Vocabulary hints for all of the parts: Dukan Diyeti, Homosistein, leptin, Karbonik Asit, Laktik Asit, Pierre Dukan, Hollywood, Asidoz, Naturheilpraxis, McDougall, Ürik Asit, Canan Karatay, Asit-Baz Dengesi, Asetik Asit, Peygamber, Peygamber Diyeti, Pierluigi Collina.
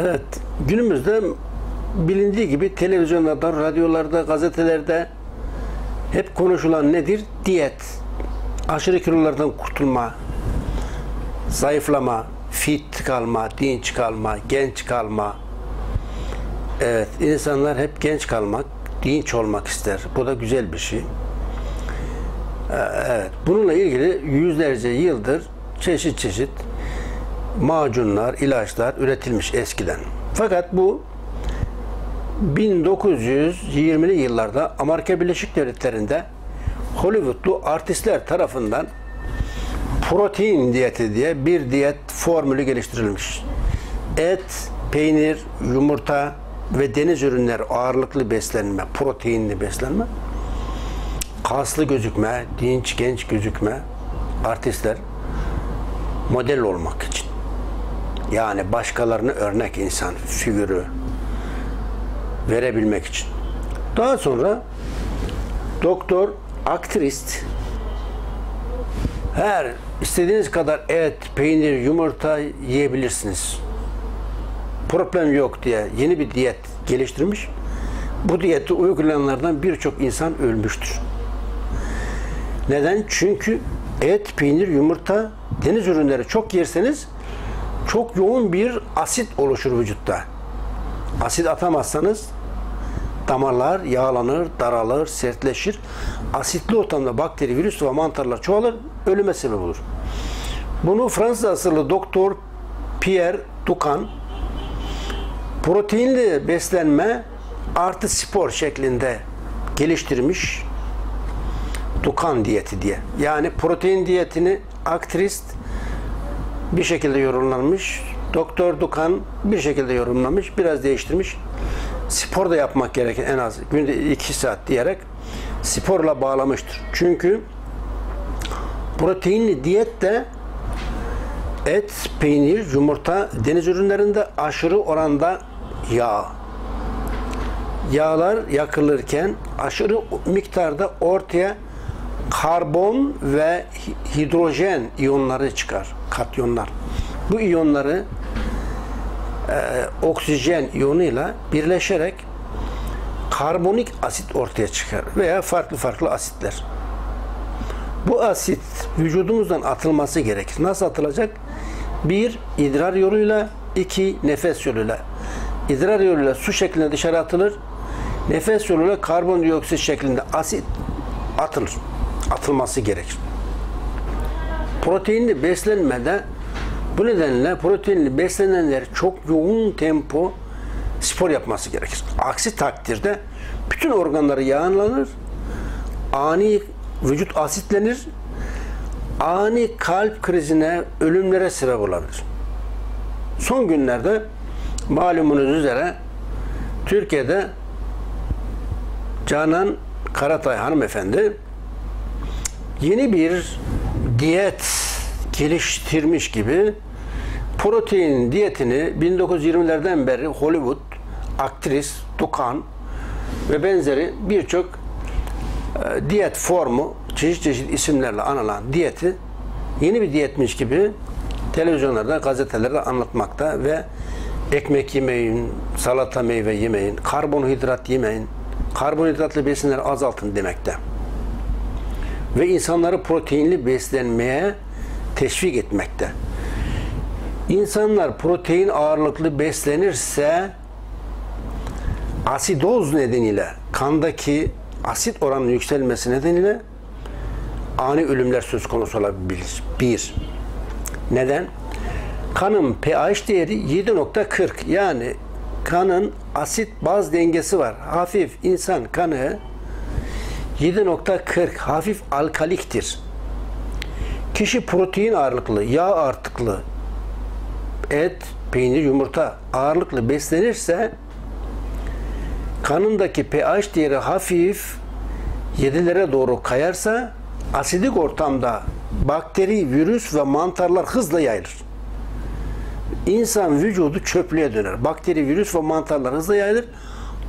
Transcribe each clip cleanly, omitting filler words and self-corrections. Evet, günümüzde bilindiği gibi televizyonlarda, radyolarda, gazetelerde hep konuşulan nedir? Diyet, aşırı kilolardan kurtulma, zayıflama, fit kalma, dinç kalma, genç kalma. Evet, insanlar hep genç kalmak, dinç olmak ister. Bu da güzel bir şey. Evet, bununla ilgili yüzlerce yıldır çeşit çeşit macunlar, ilaçlar üretilmiş eskiden. Fakat bu 1920'li yıllarda Amerika Birleşik Devletleri'nde Hollywoodlu artistler tarafından protein diyeti diye bir diyet formülü geliştirilmiş. Et, peynir, yumurta ve deniz ürünleri ağırlıklı beslenme, proteinli beslenme, kaslı gözükme, dinç genç gözükme, artistler model olmak için. Yani başkalarına örnek insan figürü verebilmek için. Daha sonra doktor, aktrist, her istediğiniz kadar et, peynir, yumurta yiyebilirsiniz, problem yok diye yeni bir diyet geliştirmiş. Bu diyeti uygulayanlardan birçok insan ölmüştür. Neden? Çünkü et, peynir, yumurta, deniz ürünleri çok yerseniz çok yoğun bir asit oluşur vücutta. Asit atamazsanız damarlar yağlanır, daralır, sertleşir. Asitli ortamda bakteri, virüs ve mantarlar çoğalır, ölüme sebep olur. Bunu Fransız asıllı doktor Pierre Dukan proteinli beslenme artı spor şeklinde geliştirmiş, Dukan diyeti diye. Yani protein diyetini aktrist bir şekilde yorumlanmış, doktor Dukan bir şekilde yorumlamış, biraz değiştirmiş. Spor da yapmak gereken en az günde 2 saat diyerek sporla bağlamıştır. Çünkü proteinli diyet de et, peynir, yumurta, deniz ürünlerinde aşırı oranda yağ. Yağlar yakılırken aşırı miktarda ortaya karbon ve hidrojen iyonları çıkar, katyonlar. Bu iyonları oksijen iyonuyla birleşerek karbonik asit ortaya çıkar veya farklı farklı asitler. Bu asit vücudumuzdan atılması gerekir. Nasıl atılacak? 1. idrar yoluyla, 2. nefes yoluyla. İdrar yoluyla su şeklinde dışarı atılır. Nefes yoluyla karbondioksit şeklinde asit atılır. Atılması gerekir. Proteinli beslenmede bu nedenle proteinli beslenenler çok yoğun tempo spor yapması gerekir. Aksi takdirde bütün organları yağlanır, ani vücut asitlenir, ani kalp krizine, ölümlere sebep olabilir. Son günlerde malumunuz üzere Türkiye'de Canan Karatay hanımefendi yeni bir diyet geliştirmiş gibi protein diyetini 1920'lerden beri Hollywood, aktris, Dukan ve benzeri birçok diyet formu, çeşit çeşit isimlerle anılan diyeti yeni bir diyetmiş gibi televizyonlarda, gazetelerde anlatmakta ve ekmek yemeyin, salata meyve yemeyin, karbonhidrat yemeyin, karbonhidratlı besinleri azaltın demekte. Ve insanları proteinli beslenmeye teşvik etmekte. İnsanlar protein ağırlıklı beslenirse asidoz nedeniyle, kandaki asit oranının yükselmesi nedeniyle ani ölümler söz konusu olabilir. 1. Neden? Kanın pH değeri 7.40. Yani kanın asit baz dengesi var. Hafif insan kanı 7.40 hafif alkaliktir. Kişi protein ağırlıklı, yağ ağırlıklı, et, peynir, yumurta ağırlıklı beslenirse kanındaki pH değeri hafif 7'lere doğru kayarsa asidik ortamda bakteri, virüs ve mantarlar hızla yayılır. İnsan vücudu çöplüğe döner. Bakteri, virüs ve mantarlar hızla yayılır.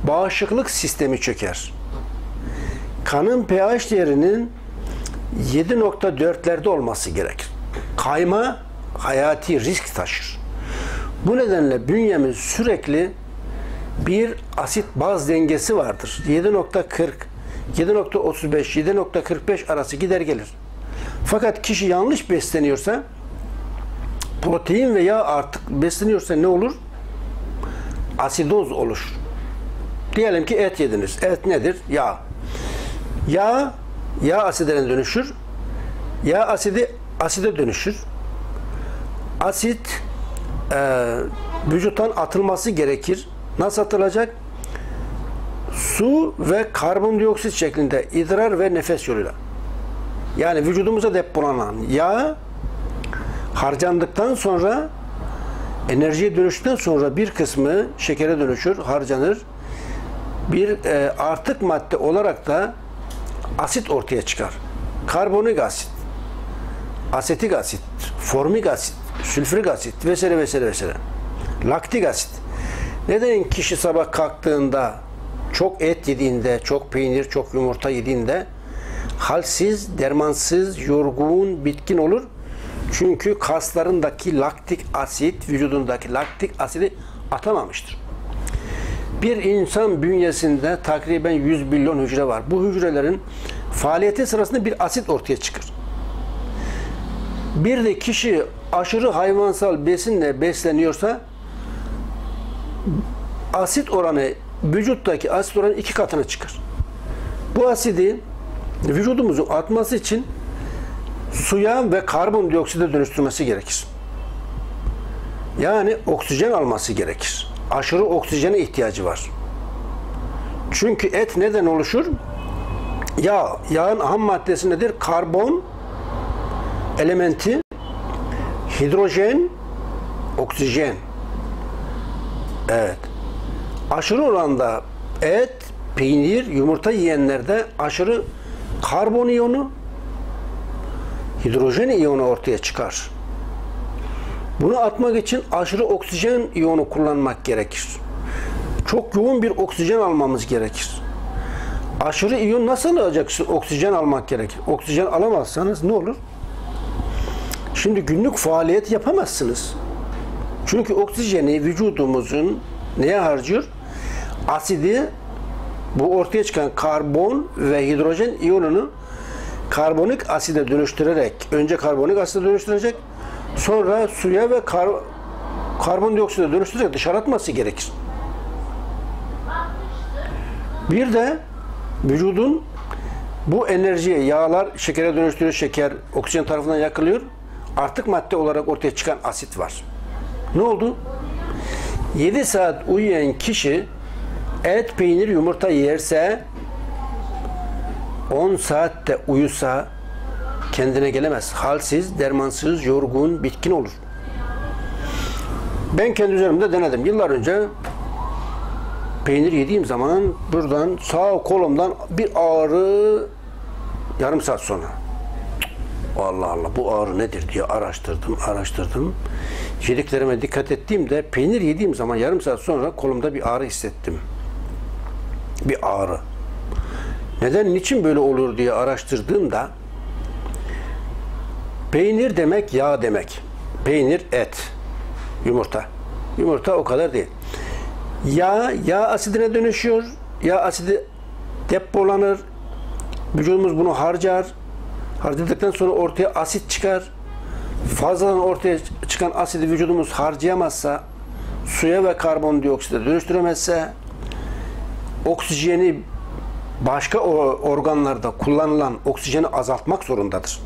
Bağışıklık sistemi çöker. Kanın pH değerinin 7.4'lerde olması gerekir. Kayma hayati risk taşır. Bu nedenle bünyemiz sürekli bir asit-baz dengesi vardır. 7.40, 7.35, 7.45 arası gider gelir. Fakat kişi yanlış besleniyorsa, protein ve yağ artık besleniyorsa ne olur? Asidoz olur. Diyelim ki et yediniz. Et nedir? Yağ. Yağ asidine dönüşür. Yağ asidi aside dönüşür. Asit vücuttan atılması gerekir. Nasıl atılacak? Su ve karbondioksit şeklinde idrar ve nefes yoluyla. Yani vücudumuza depolanan yağ harcandıktan sonra, enerjiye dönüştükten sonra bir kısmı şekere dönüşür, harcanır. Bir artık madde olarak da asit ortaya çıkar. Karbonik asit, asetik asit, formik asit, sülfürik asit vesaire vesaire vesaire. Laktik asit. Neden kişi sabah kalktığında, çok et yediğinde, çok peynir, çok yumurta yediğinde halsiz, dermansız, yorgun, bitkin olur? Çünkü kaslarındaki laktik asit, vücudundaki laktik asidi atamamıştır. Bir insan bünyesinde takriben 100 milyon hücre var. Bu hücrelerin faaliyeti sırasında bir asit ortaya çıkar. Bir de kişi aşırı hayvansal besinle besleniyorsa asit oranı, vücuttaki asit oranı 2 katına çıkar. Bu asidi vücudumuzun atması için suya ve karbondioksite dönüştürmesi gerekir. Yani oksijen alması gerekir. Aşırı oksijene ihtiyacı var. Çünkü et neden oluşur? Yağ. Yağın ham maddesi nedir? Karbon elementi, hidrojen, oksijen. Evet. Aşırı oranda et, peynir, yumurta yiyenlerde aşırı karbon iyonu, hidrojen iyonu ortaya çıkar. Bunu atmak için aşırı oksijen iyonu kullanmak gerekir. Çok yoğun bir oksijen almamız gerekir. Aşırı iyon nasıl alacaksın? Oksijen almak gerekir. Oksijen alamazsanız ne olur? Şimdi günlük faaliyet yapamazsınız. Çünkü oksijeni vücudumuzun neye harcıyor? Asidi, bu ortaya çıkan karbon ve hidrojen iyonunu karbonik aside dönüştürerek, önce karbonik aside dönüştürecek, sonra suya ve karbondioksite dönüştürerek dışarı atması gerekir. Bir de vücudun bu enerjiye, yağlar şekere dönüştürüyor, şeker oksijen tarafından yakılıyor. Artık madde olarak ortaya çıkan asit var. Ne oldu? 7 saat uyuyan kişi et, peynir, yumurta yerse, 10 saatte uyusa kendine gelemez. Halsiz, dermansız, yorgun, bitkin olur. Ben kendi üzerimde denedim. Yıllar önce peynir yediğim zaman buradan, sağ kolumdan bir ağrı, yarım saat sonra. Allah Allah, bu ağrı nedir diye araştırdım. Yediklerime dikkat ettiğimde, peynir yediğim zaman yarım saat sonra kolumda bir ağrı hissettim. Bir ağrı. Neden, niçin böyle olur diye araştırdığımda, peynir demek yağ demek. Peynir, et, yumurta. Yumurta o kadar değil. Yağ asidine dönüşüyor. Yağ asidi depolanır. Vücudumuz bunu harcar. Harcadıktan sonra ortaya asit çıkar. Fazladan ortaya çıkan asidi vücudumuz harcayamazsa, suya ve karbondioksite dönüştüremezse, oksijeni, başka organlarda kullanılan oksijeni azaltmak zorundadır.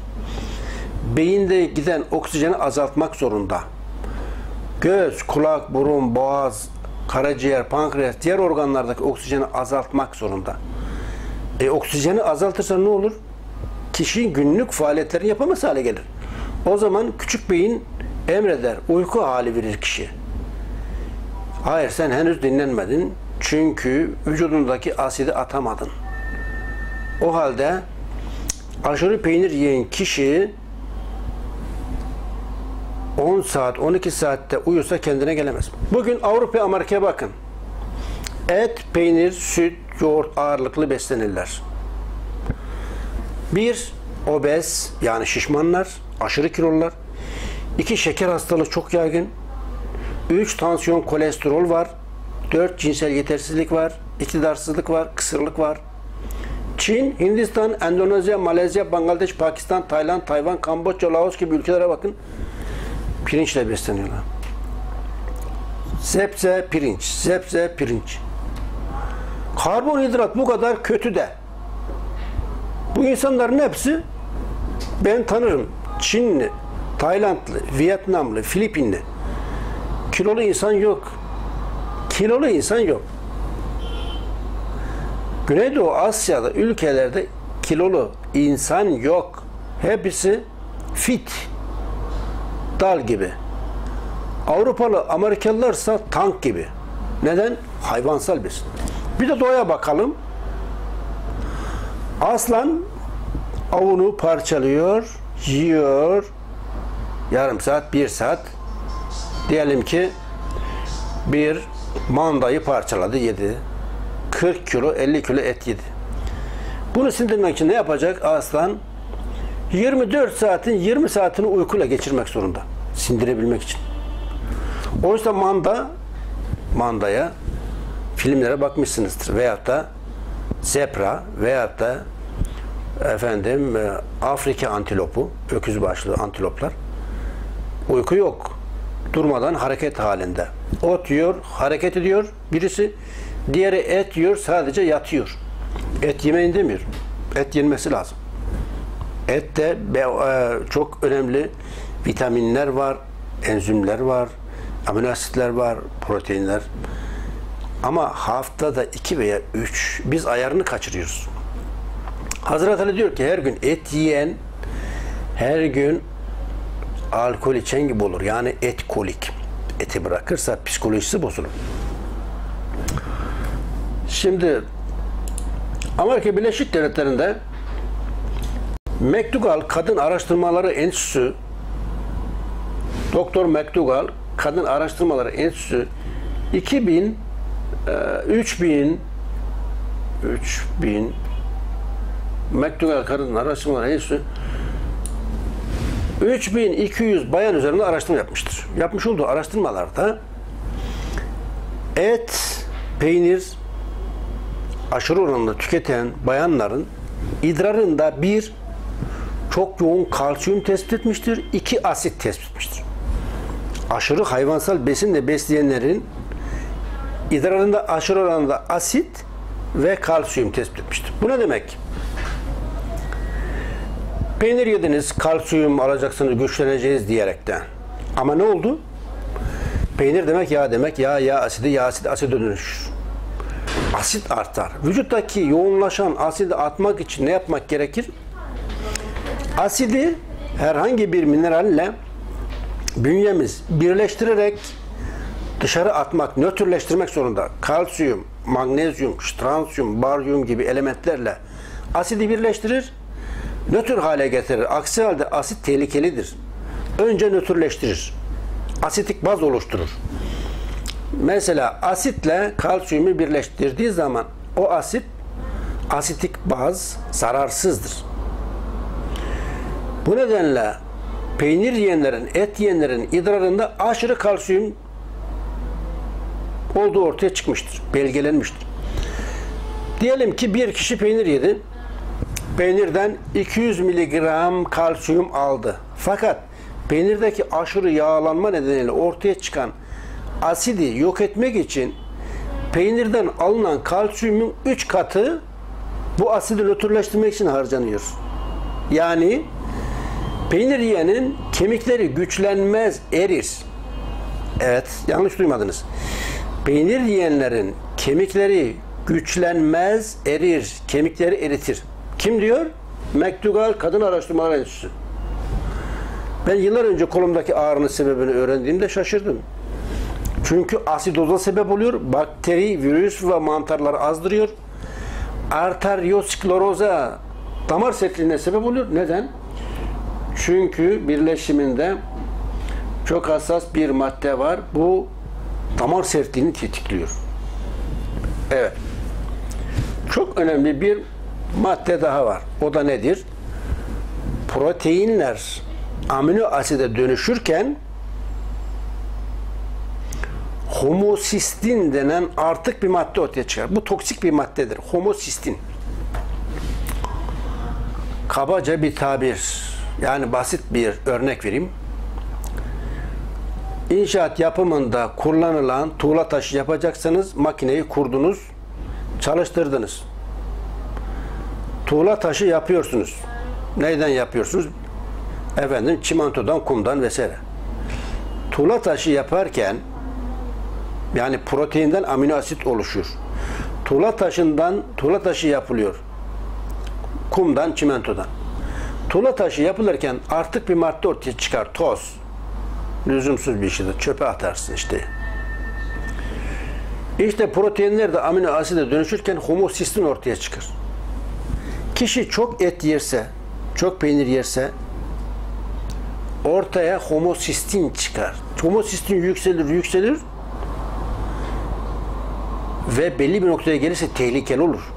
Beyinde giden oksijeni azaltmak zorunda. Göz, kulak, burun, boğaz, karaciğer, pankreas, diğer organlardaki oksijeni azaltmak zorunda. Oksijeni azaltırsa ne olur? Kişi günlük faaliyetlerini yapamaz hale gelir. O zaman küçük beyin emreder, uyku hali verir kişi. Hayır, sen henüz dinlenmedin. Çünkü vücudundaki asidi atamadın. O halde aşırı peynir yiyen kişi 10 saat, 12 saatte uyursa kendine gelemez. Bugün Avrupa, Amerika'ya bakın. Et, peynir, süt, yoğurt ağırlıklı beslenirler. Bir, obez, yani şişmanlar, aşırı kilolar. İki, şeker hastalığı çok yaygın. 3 tansiyon kolesterol var, 4 cinsel yetersizlik var, iktidarsızlık var, kısırlık var. Çin, Hindistan, Endonezya, Malezya, Bangladeş, Pakistan, Tayland, Tayvan, Kamboçya, Laos gibi ülkelere bakın. Pirinçle besleniyorlar. Sebze, pirinç, sebze, pirinç. Karbonhidrat bu kadar kötü de bu insanların hepsi, ben tanırım Çinli, Taylandlı, Vietnamlı, Filipinli. Kilolu insan yok. Kilolu insan yok. Güneydoğu Asya'da ülkelerde kilolu insan yok. Hepsi fit, dal gibi. Avrupalı, Amerikalılarsa tank gibi. Neden? Hayvansal besin. Bir de doğuya bakalım. Aslan avunu parçalıyor, yiyor. Yarım saat, bir saat. Diyelim ki bir mandayı parçaladı, yedi. 40 kilo, 50 kilo et yedi. Bunu sindirmek için ne yapacak aslan? 24 saatin 20 saatini uykuyla geçirmek zorunda. Sindirebilmek için. Oysa mandaya filmlere bakmışsınızdır. Veyahut da zebra, veyahut da efendim Afrika antilopu, öküz başlı antiloplar. Uyku yok. Durmadan hareket halinde. Ot yiyor, hareket ediyor birisi. Diğeri et yiyor, sadece yatıyor. Et yemeyin demiyor. Et yenmesi lazım. Ette çok önemli vitaminler var, enzimler var, amino asitler var, proteinler. Ama haftada 2 veya 3 biz ayarını kaçırıyoruz. Hazreti Ali diyor ki her gün et yiyen her gün alkol içen gibi olur. Yani et kolik. Eti bırakırsa psikolojisi bozulur. Şimdi Amerika Birleşik Devletleri'nde McDougall Kadın Araştırmaları Enstitüsü, Doktor McDougall Kadın Araştırmaları Enstitüsü 3000 McDougall Kadın Araştırmaları Enstitüsü 3200 bayan üzerinde araştırma yapmıştır. Yapmış olduğu araştırmalarda et, peynir aşırı oranda tüketen bayanların idrarında 1. çok yoğun kalsiyum tespit etmiştir. 2. asit tespit etmiştir. Aşırı hayvansal besinle besleyenlerin idrarında aşırı oranda asit ve kalsiyum tespit etmiştir. Bu ne demek? Peynir yediniz, kalsiyum alacaksınız, güçleneceğiz diyerekten. Ama ne oldu? Peynir demek yağ demek. Yağ asidi, yağ asidi aside dönüşür. Asit artar. Vücuttaki yoğunlaşan asidi atmak için ne yapmak gerekir? Asidi herhangi bir mineralle bünyemiz birleştirerek dışarı atmak, nötrleştirmek zorunda. Kalsiyum, magnezyum, stransiyum, baryum gibi elementlerle asidi birleştirir, nötr hale getirir. Aksi halde asit tehlikelidir. Önce nötrleştirir. Asitik baz oluşturur. Mesela asitle kalsiyumu birleştirdiği zaman o asit, asitik baz zararsızdır. Bu nedenle peynir yiyenlerin, et yiyenlerin idrarında aşırı kalsiyum olduğu ortaya çıkmıştır, belgelenmiştir. Diyelim ki bir kişi peynir yedi. Peynirden 200 miligram kalsiyum aldı. Fakat peynirdeki aşırı yağlanma nedeniyle ortaya çıkan asidi yok etmek için peynirden alınan kalsiyumun 3 katı bu asidi nötrleştirmek için harcanıyor. Yani peynir yiyenin kemikleri güçlenmez, erir. Evet, yanlış duymadınız. Peynir yiyenlerin kemikleri güçlenmez, erir. Kemikleri eritir. Kim diyor? McDougall Kadın Araştırmaları Enstitüsü. Ben yıllar önce kolumdaki ağrının sebebini öğrendiğimde şaşırdım. Çünkü asidoza sebep oluyor. Bakteri, virüs ve mantarları azdırıyor. Arterioskleroza, damar sertliğine sebep oluyor. Neden? Çünkü birleşiminde çok hassas bir madde var. Bu damar sertliğini tetikliyor. Evet. Çok önemli bir madde daha var. O da nedir? Proteinler amino aside dönüşürken homosistin denen artık bir madde ortaya çıkar. Bu toksik bir maddedir. Homosistin. Kabaca bir tabir. Yani basit bir örnek vereyim. İnşaat yapımında kullanılan tuğla taşı yapacaksanız makineyi kurdunuz, çalıştırdınız. Tuğla taşı yapıyorsunuz. Neyden yapıyorsunuz? Efendim, çimentodan, kumdan vesaire. Tuğla taşı yaparken yani proteinden amino asit oluşuyor. Tuğla taşından tuğla taşı yapılıyor. Kumdan, çimentodan. Tuğla taşı yapılırken artık bir madde ortaya çıkar. Toz. Lüzumsuz bir şeydir. Çöpe atarsın işte. İşte proteinler de amino aside dönüşürken homosistin ortaya çıkar. Kişi çok et yerse, çok peynir yerse ortaya homosistin çıkar. Homosistin yükselir ve belli bir noktaya gelirse tehlikeli olur.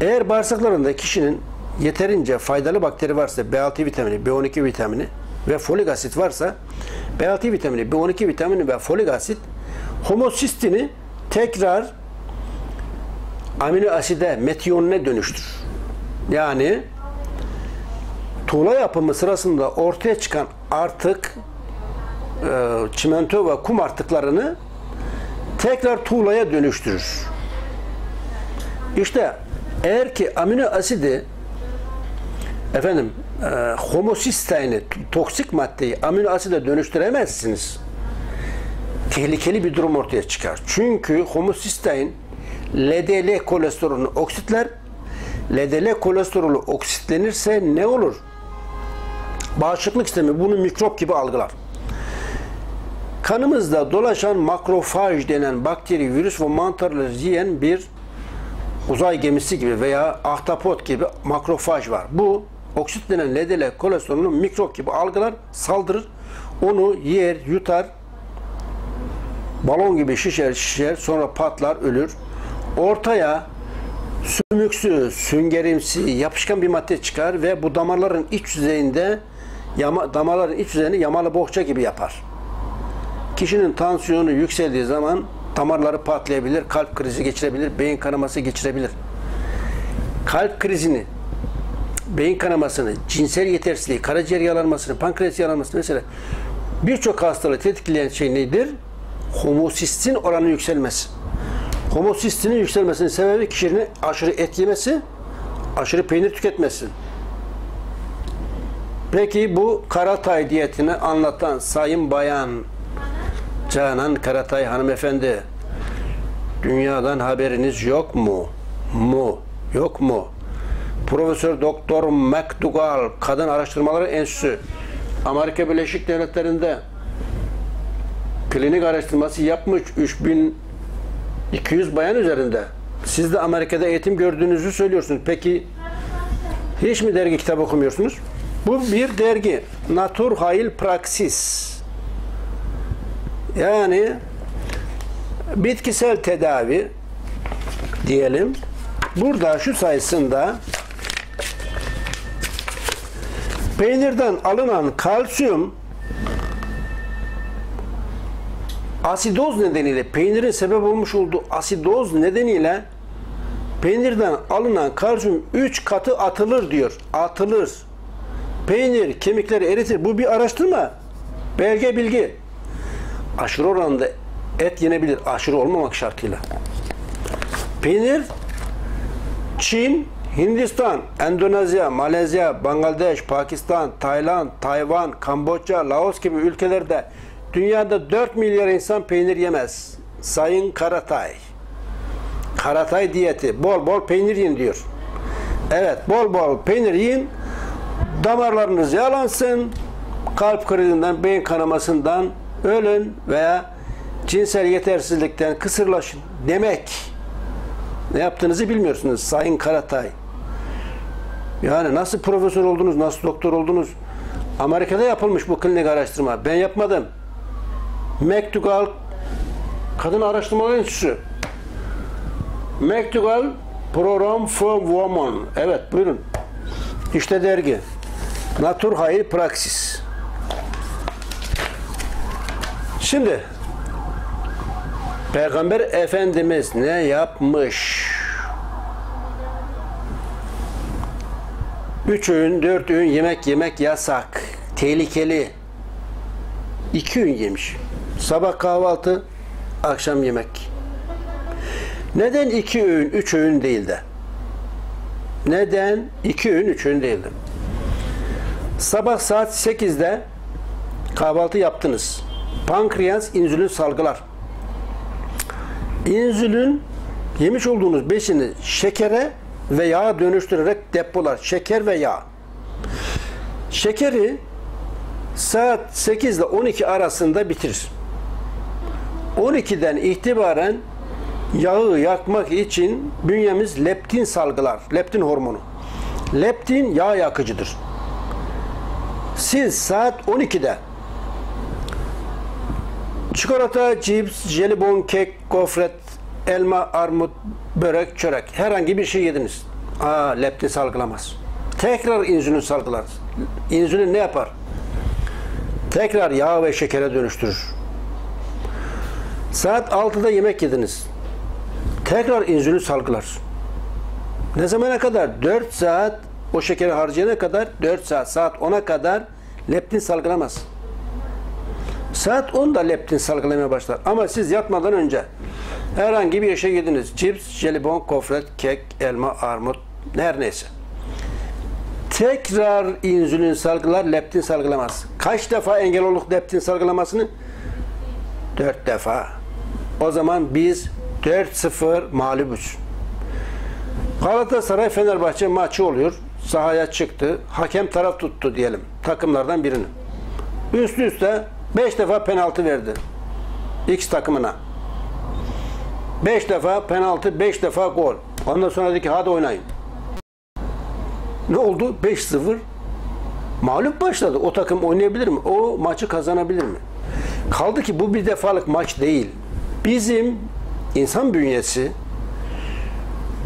Eğer bağırsaklarında kişinin yeterince faydalı bakteri varsa B6 vitamini, B12 vitamini ve folik asit varsa B6 vitamini, B12 vitamini ve folik asit homosistini tekrar amino aside, metionine dönüştürür. Yani tuğla yapımı sırasında ortaya çıkan artık çimento ve kum artıklarını tekrar tuğlaya dönüştürür. İşte eğer ki amino asidi efendim homosistein'i, toksik maddeyi amino aside dönüştüremezsiniz. Tehlikeli bir durum ortaya çıkar. Çünkü homosistein LDL kolesterolünü oksitler. LDL kolesterolü oksitlenirse ne olur? Bağışıklık sistemi bunu mikrop gibi algılar. Kanımızda dolaşan makrofaj denen bakteri, virüs ve mantarları yiyen bir uzay gemisi gibi veya ahtapot gibi makrofaj var. Bu oksitlenen LDL kolesterolünü mikrop gibi algılar, saldırır, onu yer, yutar, balon gibi şişer, sonra patlar, ölür. Ortaya sümüksü, süngerimsi, yapışkan bir madde çıkar ve bu damarların iç yüzeyinde, damarların iç yüzeyini yamalı bohça gibi yapar. Kişinin tansiyonu yükseldiği zaman damarları patlayabilir, kalp krizi geçirebilir, beyin kanaması geçirebilir. Kalp krizini, beyin kanamasını, cinsel yetersizliği, karaciğer yağlanmasını, pankreas yağlanmasını mesela birçok hastalığı tetikleyen şey nedir? Homosistin oranı yükselmesi. Homosistinin yükselmesinin sebebi kişinin aşırı et yemesi, aşırı peynir tüketmesi. Peki bu Karatay diyetini anlatan Sayın Bayan Canan Karatay hanımefendi, dünyadan haberiniz yok mu? Yok mu? Profesör Doktor McDougall, Kadın Araştırmaları Enstitüsü, Amerika Birleşik Devletleri'nde klinik araştırması yapmış 3200 bayan üzerinde. Siz de Amerika'da eğitim gördüğünüzü söylüyorsunuz. Peki hiç mi dergi, kitap okumuyorsunuz? Bu bir dergi. Naturheilpraxis. Yani bitkisel tedavi diyelim. Burada şu sayısında peynirden alınan kalsiyum asidoz nedeniyle, peynirin sebep olmuş olduğu asidoz nedeniyle peynirden alınan kalsiyum 3 katı atılır diyor. Atılır. Peynir kemikleri eritir. Bu bir araştırma. Belge, bilgi. Aşırı oranda et yenebilir. Aşırı olmamak şartıyla. Peynir Çin, Hindistan, Endonezya, Malezya, Bangladeş, Pakistan, Tayland, Tayvan, Kamboçya, Laos gibi ülkelerde dünyada 4 milyar insan peynir yemez. Sayın Karatay. Karatay diyeti. Bol bol peynir yiyin diyor. Evet, bol bol peynir yiyin. Damarlarınız yağlansın. Kalp krizinden, beyin kanamasından ölün veya cinsel yetersizlikten kısırlaşın demek. Ne yaptığınızı bilmiyorsunuz Sayın Karatay. Yani nasıl profesör oldunuz, nasıl doktor oldunuz? Amerika'da yapılmış bu klinik araştırma. Ben yapmadım. McDougall Kadın Araştırmaları Enstitüsü. McDougall Program for Women. Evet, buyurun. İşte dergi. Naturheilpraxis. Şimdi Peygamber Efendimiz ne yapmış? 3 öğün 4 öğün yemek yasak. Tehlikeli. 2 öğün yemiş. Sabah kahvaltı, akşam yemek. Neden 2 öğün 3 öğün değil de? Neden 2 öğün 3 öğün değil de? Sabah saat 8'de kahvaltı yaptınız. Pankreas insülin salgılar. İnsülin yemiş olduğunuz besini şekere ve yağa dönüştürerek depolar. Şeker ve yağ. Şekeri saat 8 ile 12 arasında bitirir. 12'den itibaren yağı yakmak için bünyemiz leptin salgılar. Leptin hormonu. Leptin yağ yakıcıdır. Siz saat 12'de çikolata, cips, jelibon, kek, gofret, elma, armut, börek, çörek herhangi bir şey yediniz. Leptin salgılamaz. Tekrar insülin salgılar. İnsülin ne yapar? Tekrar yağ ve şekere dönüştürür. Saat 6'da yemek yediniz. Tekrar insülin salgılar. Ne zamana kadar? 4 saat o şekeri harcayana kadar 4 saat. Saat 10'a kadar leptin salgılamaz. Saat 10'da leptin salgılamaya başlar. Ama siz yatmadan önce herhangi bir şey yediniz. Cips, jelibon, gofret, kek, elma, armut, her neyse. Tekrar insülin salgılar, leptin salgılamaz. Kaç defa engel olduk leptin salgılamasını? 4 defa. O zaman biz 4-0 mağlubuz. Galatasaray Fenerbahçe maçı oluyor. Sahaya çıktı. Hakem taraf tuttu diyelim. Takımlardan birini. Üst üste 5 defa penaltı verdi. X takımına. 5 defa penaltı, 5 defa gol. Ondan sonra dedi ki hadi oynayın. Ne oldu? 5-0. Mağlup başladı. O takım oynayabilir mi? O maçı kazanabilir mi? Kaldı ki bu bir defalık maç değil. Bizim insan bünyesi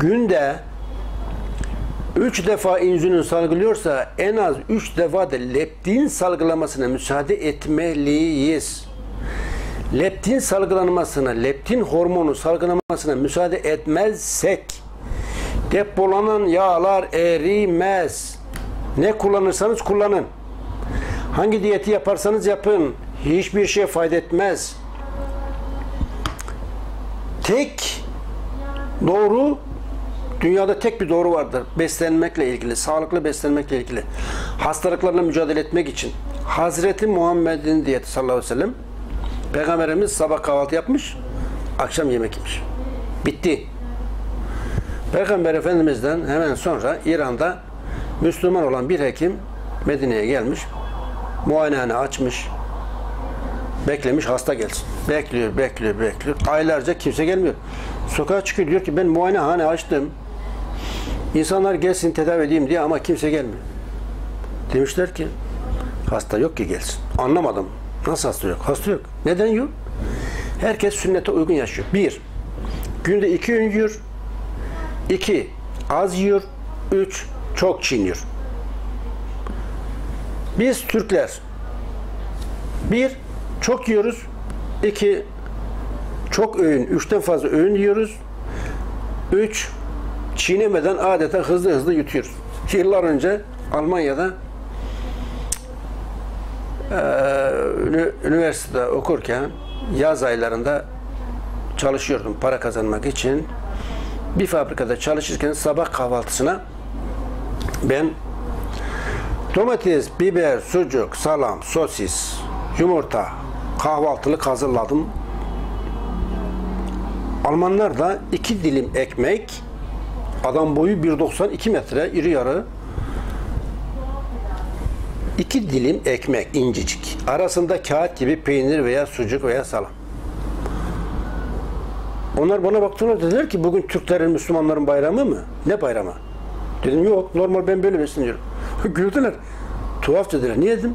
günde 3 defa insülin salgılıyorsa en az 3 defa da leptin salgılamasına müsaade etmeliyiz. Leptin salgılanmasına, leptin hormonu salgılanmasına müsaade etmezsek depolanan yağlar erimez. Ne kullanırsanız kullanın. Hangi diyeti yaparsanız yapın. Hiçbir şey fayda etmez. Tek doğru, dünyada tek bir doğru vardır. Beslenmekle ilgili, sağlıklı beslenmekle ilgili. Hastalıklarla mücadele etmek için. Hazreti Muhammed'in diyeti sallallahu aleyhi ve sellem. Peygamberimiz sabah kahvaltı yapmış, akşam yemek yemiş. Bitti. Peygamber Efendimiz'den hemen sonra İran'da Müslüman olan bir hekim Medine'ye gelmiş. Muayenehane açmış. Beklemiş hasta gelsin. Bekliyor. Aylarca kimse gelmiyor. Sokağa çıkıyor, diyor ki ben muayenehane açtım. İnsanlar gelsin tedavi edeyim diye ama kimse gelmiyor. Demişler ki hasta yok ki gelsin. Anlamadım. Nasıl hasta yok? Hasta yok. Neden yok? Herkes sünnete uygun yaşıyor. 1. Günde 2 öğün yiyor. 2. Az yiyor. 3. Çok çiğniyor. Biz Türkler 1. Çok yiyoruz. 2. Çok öğün. 3'ten fazla öğün yiyoruz. 3. Çiğnemeden adeta hızlı yutuyoruz. Yıllar önce Almanya'da üniversitede okurken yaz aylarında çalışıyordum para kazanmak için. Bir fabrikada çalışırken sabah kahvaltısına ben domates, biber, sucuk, salam, sosis, yumurta, kahvaltılık hazırladım. Almanlar da 2 dilim ekmek, adam boyu 1.92 metre, iri yarı. 2 dilim ekmek, incecik. Arasında kağıt gibi peynir veya sucuk veya salam. Onlar bana baktılar, dediler ki bugün Türklerin, Müslümanların bayramı mı? Ne bayramı? Dedim yok, normal ben böyle besleniyorum. Güldüler. Tuhaf dediler. Niye dedim?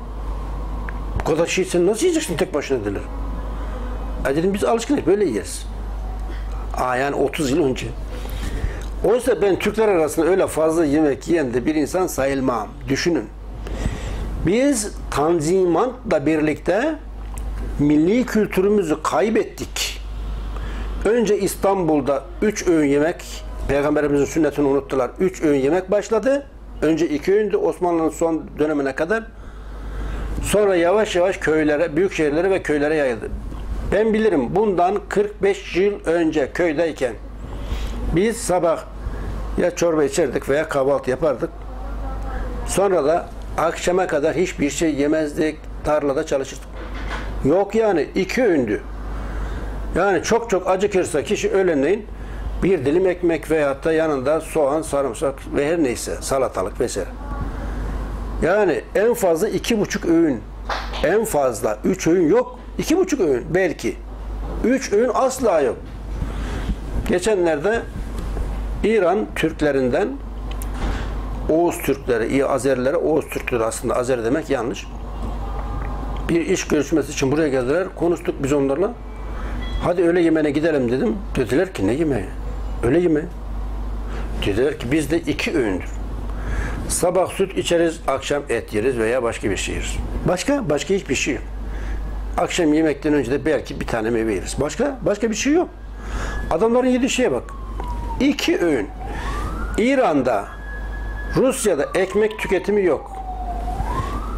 Bu kadar şey sen nasıl yiyeceksin tek başına dediler. Dedim biz alışkınız böyle yiyeriz. Yani 30 yıl önce. Oysa ben Türkler arasında öyle fazla yemek yiyen de bir insan sayılmam. Düşünün. Biz Tanzimat'la birlikte milli kültürümüzü kaybettik. Önce İstanbul'da 3 öğün yemek, Peygamberimizin sünnetini unuttular. 3 öğün yemek başladı. Önce 2 öğündü Osmanlı'nın son dönemine kadar. Sonra yavaş yavaş köylere, büyük şehirlere ve köylere yayıldı. Ben bilirim, bundan 45 yıl önce köydeyken biz sabah ya çorba içerdik veya kahvaltı yapardık. Sonra da akşama kadar hiçbir şey yemezdik, tarlada çalışırdık. Yok yani, 2 öğündü. Yani çok çok acıkırsa kişi öğlenleyin bir dilim ekmek veyahut da yanında soğan, sarımsak ve her neyse salatalık vesaire. Yani en fazla 2,5 öğün. En fazla 3 öğün yok. 2,5 öğün belki. 3 öğün asla yok. Geçenlerde İran Türklerinden Oğuz Türkleri, Azerilere Oğuz Türkleri, aslında Azeri demek yanlış. Bir iş görüşmesi için buraya geldiler. Konuştuk biz onlarla. Hadi öğle yemeğine gidelim dedim. Dediler ki ne yemeği? Öğle yemeği. Dediler ki bizde 2 öğündür. Sabah süt içeriz, akşam et yeriz veya başka bir şey yeriz. Başka hiçbir şey yok. Akşam yemekten önce de belki bir tane meyve yeriz. Başka bir şey yok. Adamların yediği şeye bak. 2 öğün. İran'da, Rusya'da ekmek tüketimi yok.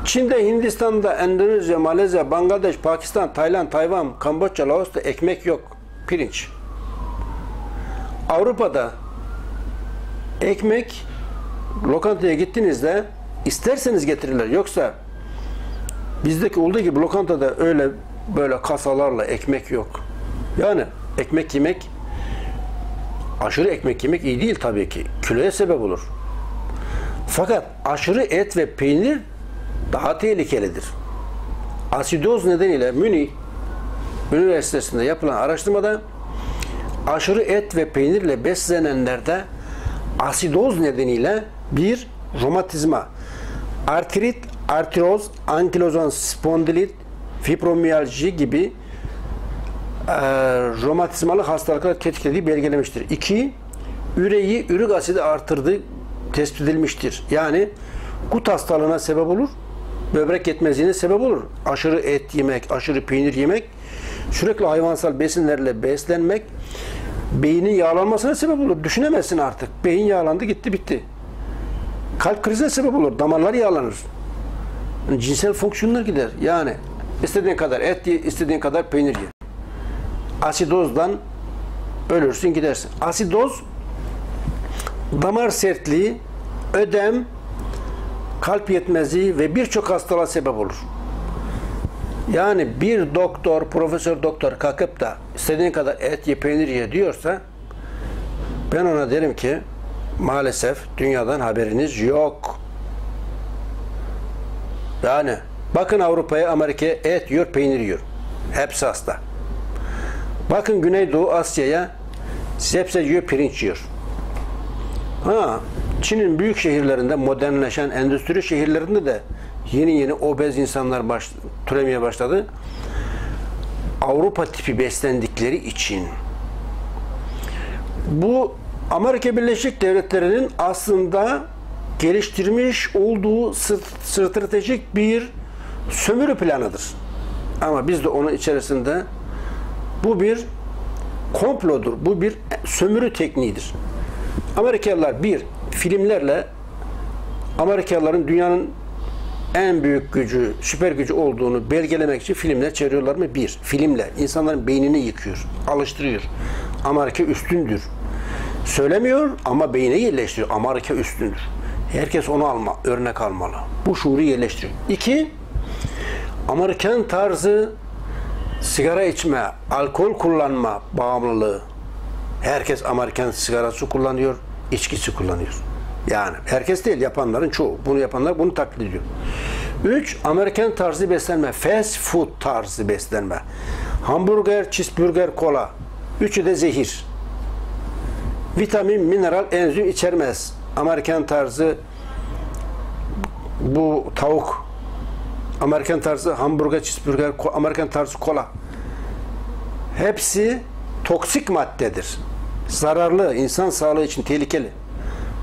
Çin'de, Hindistan'da, Endonezya, Malezya, Bangladeş, Pakistan, Tayland, Tayvan, Kamboçya, Laos'ta ekmek yok. Pirinç. Avrupa'da ekmek, lokantaya gittiğinizde isterseniz getirirler. Yoksa bizdeki olduğu gibi lokantada öyle böyle kasalarla ekmek yok. Yani ekmek yemek, aşırı ekmek yemek iyi değil tabii ki. Kiloya sebep olur. Fakat aşırı et ve peynir daha tehlikelidir. Asidoz nedeniyle Münih Üniversitesi'nde yapılan araştırmada aşırı et ve peynirle beslenenlerde asidoz nedeniyle bir romatizma, artrit, artroz, ankilozan spondilit, fibromiyalji gibi romatizmalı hastalıklar tetiklediği belgelemiştir. 2. Üreyi ürik asidi artırdığı tespit edilmiştir. Yani gut hastalığına sebep olur, böbrek yetmezliğine sebep olur. Aşırı et yemek, aşırı peynir yemek, sürekli hayvansal besinlerle beslenmek beynin yağlanmasına sebep olur. Düşünemezsin artık. Beyin yağlandı, gitti, bitti. Kalp krizine sebep olur. Damarlar yağlanır. Yani cinsel fonksiyonlar gider. Yani istediğin kadar et ye, istediğin kadar peynir ye. Asidozdan ölürsün, gidersin. Asidoz, damar sertliği, ödem, kalp yetmezliği ve birçok hastalığa sebep olur. Yani bir doktor, profesör doktor kalkıp da istediğin kadar et ye, peynir ye diyorsa, ben ona derim ki maalesef dünyadan haberiniz yok. Yani bakın Avrupa'ya, Amerika'ya, et yiyor, peynir yiyor. Hepsi hasta. Bakın Güneydoğu Asya'ya, sebze yiyor, pirinç yiyor. Ha, Çin'in büyük şehirlerinde, modernleşen endüstri şehirlerinde de yeni obez insanlar türemeye başladı. Avrupa tipi beslendikleri için. Bu Amerika Birleşik Devletleri'nin aslında geliştirmiş olduğu stratejik bir sömürü planıdır. Ama biz de onun içerisinde, bu bir komplodur, bu bir sömürü tekniğidir. Amerikalılar filmlerle Amerikalıların dünyanın en büyük gücü, süper gücü olduğunu belgelemek için filmler çeviriyorlar mı? Filmle insanların beynini yıkıyor, alıştırıyor. Amerika üstündür. Söylemiyor ama beyine yerleştiriyor. Amerika üstündür. Herkes onu örnek almalı. Bu şuuru yerleştiriyor. 2. Amerikan tarzı sigara içme, alkol kullanma bağımlılığı. Herkes Amerikan sigarası kullanıyor, içkisi kullanıyor. Yani herkes değil, yapanların çoğu. Bunu yapanlar bunu taklit ediyor. 3. Amerikan tarzı beslenme, fast food tarzı beslenme. Hamburger, cheeseburger, kola. Üçü de zehir. Vitamin, mineral, enzim içermez. Amerikan tarzı bu tavuk, Amerikan tarzı hamburger, cheeseburger, Amerikan tarzı kola. Hepsi toksik maddedir. Zararlı, insan sağlığı için tehlikeli.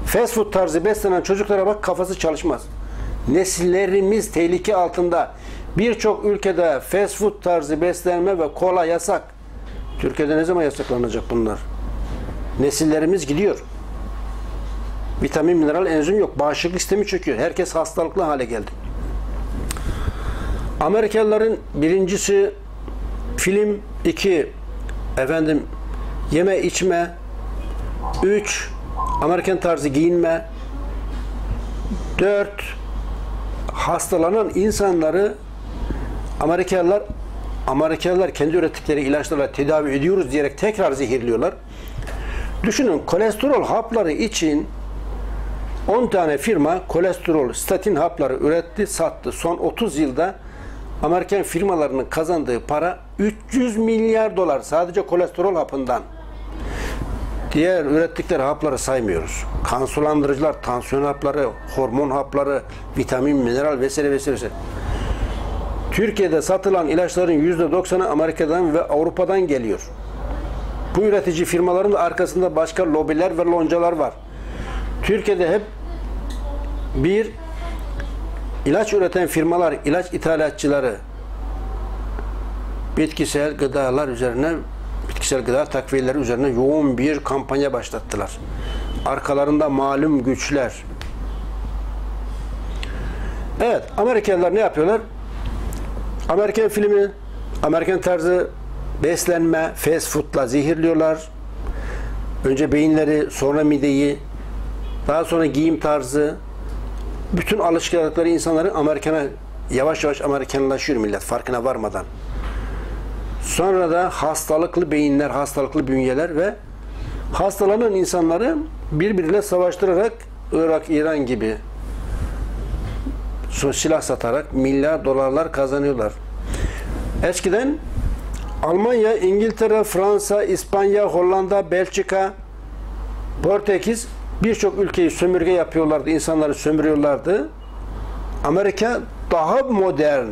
Fast food tarzı beslenen çocuklara bak, kafası çalışmaz. Nesillerimiz tehlike altında. Birçok ülkede fast food tarzı beslenme ve kola yasak. Türkiye'de ne zaman yasaklanacak bunlar? Nesillerimiz gidiyor. Vitamin, mineral, enzim yok. Bağışıklık sistemi çöküyor. Herkes hastalıklı hale geldi. Amerikalıların birincisi film, iki efendim yeme içme, üç Amerikan tarzı giyinme, dört hastalanan insanları Amerikalılar kendi ürettikleri ilaçlarla tedavi ediyoruz diyerek tekrar zehirliyorlar. Düşünün, kolesterol hapları için 10 tane firma kolesterol, statin hapları üretti, sattı. Son 30 yılda Amerikan firmalarının kazandığı para 300 milyar dolar sadece kolesterol hapından. Diğer ürettikleri hapları saymıyoruz. Kan sulandırıcılar, tansiyon hapları, hormon hapları, vitamin, mineral vesaire vesaire. Türkiye'de satılan ilaçların %90'ı Amerika'dan ve Avrupa'dan geliyor. Bu üretici firmaların da arkasında başka lobiler ve loncalar var. Türkiye'de hep bir ilaç üreten firmalar, ilaç ithalatçıları bitkisel gıdalar üzerine, bitkisel gıda takviyeleri üzerine yoğun bir kampanya başlattılar. Arkalarında malum güçler. Evet, Amerikalılar ne yapıyorlar? Amerikan filmi, Amerikan tarzı beslenme, fast food'la zehirliyorlar. Önce beyinleri, sonra mideyi, daha sonra giyim tarzı. Bütün alışkanlıkları insanların Amerikan'a, yavaş yavaş Amerikanlaşıyor millet farkına varmadan. Sonra da hastalıklı beyinler, hastalıklı bünyeler ve hastalanan insanları birbirine savaştırarak Irak, İran gibi silah satarak milyar dolarlar kazanıyorlar. Eskiden Almanya, İngiltere, Fransa, İspanya, Hollanda, Belçika, Portekiz birçok ülkeyi sömürge yapıyorlardı, insanları sömürüyorlardı. Amerika daha modern,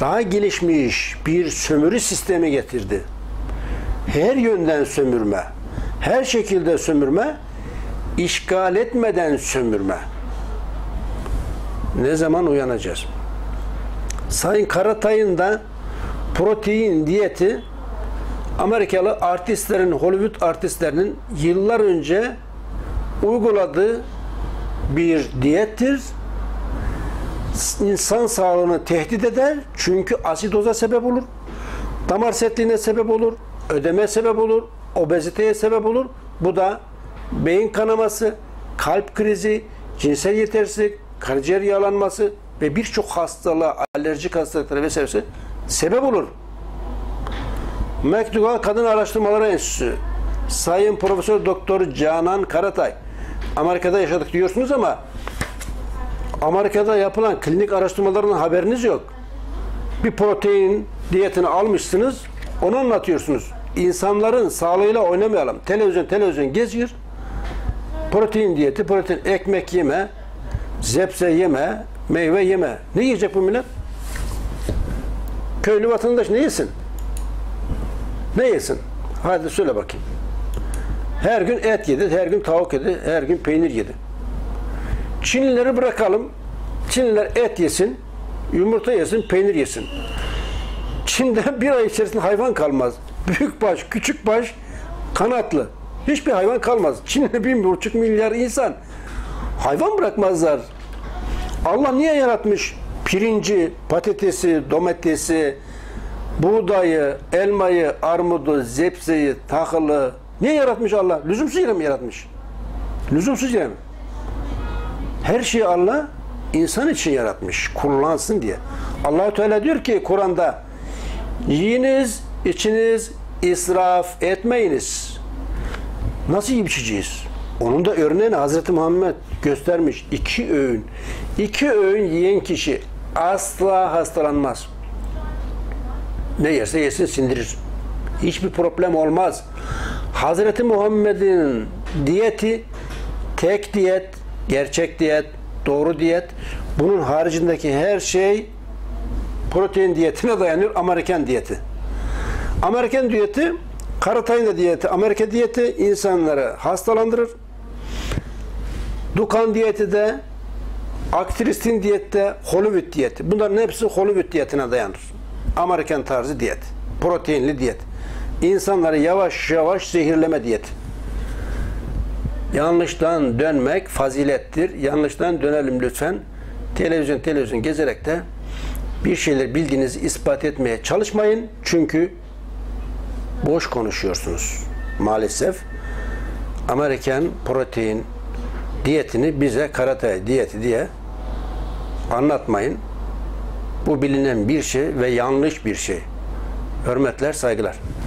daha gelişmiş bir sömürü sistemi getirdi. Her yönden sömürme, her şekilde sömürme, işgal etmeden sömürme. Ne zaman uyanacağız? Sayın Karatay'ın da protein diyeti Amerikalı artistlerin, Hollywood artistlerinin yıllar önce uyguladığı bir diyettir. İnsan sağlığını tehdit eder. Çünkü asidoza sebep olur. Damar sertliğine sebep olur. Ödeme sebep olur. Obeziteye sebep olur. Bu da beyin kanaması, kalp krizi, cinsel yetersizlik, karaciğer yağlanması ve birçok hastalığa, alerjik hastalıklara vesaire sebep olur. McDougall Kadın Araştırmaları Enstitüsü, Sayın Profesör Doktor Canan Karatay, Amerika'da yaşadık diyorsunuz ama Amerika'da yapılan klinik araştırmalarının haberiniz yok. Bir protein diyetini almışsınız, onu anlatıyorsunuz. İnsanların sağlığıyla oynamayalım. Televizyon geziyor. Protein diyeti, protein, ekmek yeme, zepse yeme, meyve yeme. Ne yiyecek bu millet? Köylü vatandaş ne yesin? Ne yesin? Hadi söyle bakayım. Her gün et yedi, her gün tavuk yedi, her gün peynir yedi. Çinlileri bırakalım. Çinliler et yesin, yumurta yesin, peynir yesin. Çin'de bir ay içerisinde hayvan kalmaz. Büyükbaş, küçükbaş, kanatlı. Hiçbir hayvan kalmaz. Çin'de 1,5 milyar insan. Hayvan bırakmazlar. Allah niye yaratmış? Pirinci, patatesi, domatesi, buğdayı, elmayı, armudu, zepseyi, tahılı. Niye yaratmış Allah? Lüzumsuz yere mi yaratmış? Lüzumsuz yere mi? Her şeyi Allah insan için yaratmış. Kullansın diye. Allah-u Teala diyor ki Kur'an'da, yiyiniz, içiniz, israf etmeyiniz. Nasıl yiyip içeceğiz? Onun da örneğini Hz. Muhammed göstermiş. 2 öğün. 2 öğün yiyen kişi asla hastalanmaz. Ne yerse yesin sindirir. Hiçbir problem olmaz. Hz. Muhammed'in diyeti tek diyet, gerçek diyet, doğru diyet. Bunun haricindeki her şey protein diyetine dayanıyor. Amerikan diyeti. Amerikan diyeti, Karatay'ın da diyeti, Amerika diyeti insanları hastalandırır. Dukan diyeti de, aktivistin diyeti de, Hollywood diyeti. Bunların hepsi Hollywood diyetine dayanır. Amerikan tarzı diyet. Proteinli diyet. insanları yavaş yavaş zehirleme diyeti. Yanlıştan dönmek fazilettir. Yanlıştan dönelim lütfen. Televizyon gezerek de bir şeyler bildiğinizi ispat etmeye çalışmayın. Çünkü boş konuşuyorsunuz. Maalesef Amerikan protein diyetini bize Karatay diyeti diye anlatmayın. Bu bilinen bir şey ve yanlış bir şey. Hürmetler, saygılar.